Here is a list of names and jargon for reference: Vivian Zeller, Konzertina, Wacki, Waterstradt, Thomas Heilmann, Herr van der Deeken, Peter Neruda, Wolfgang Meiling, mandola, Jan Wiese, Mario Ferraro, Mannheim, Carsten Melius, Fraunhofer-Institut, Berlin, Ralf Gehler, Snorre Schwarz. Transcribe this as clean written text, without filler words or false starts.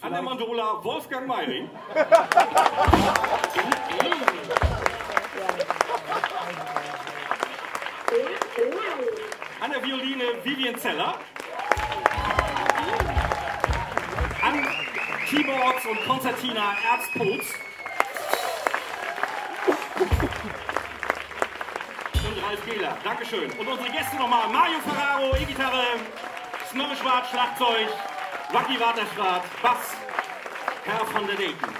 An der Mandola Wolfgang Meiling. An der Violine Vivian Zeller. An Keyboards und Konzertina Erzputz. Und Ralf Gehler. Dankeschön. Und unsere Gäste nochmal: Mario Ferraro, E-Gitarre, Snorre Schwarz, Schlagzeug, Wacki, Waterstradt, Bass, Herr van der Deeken.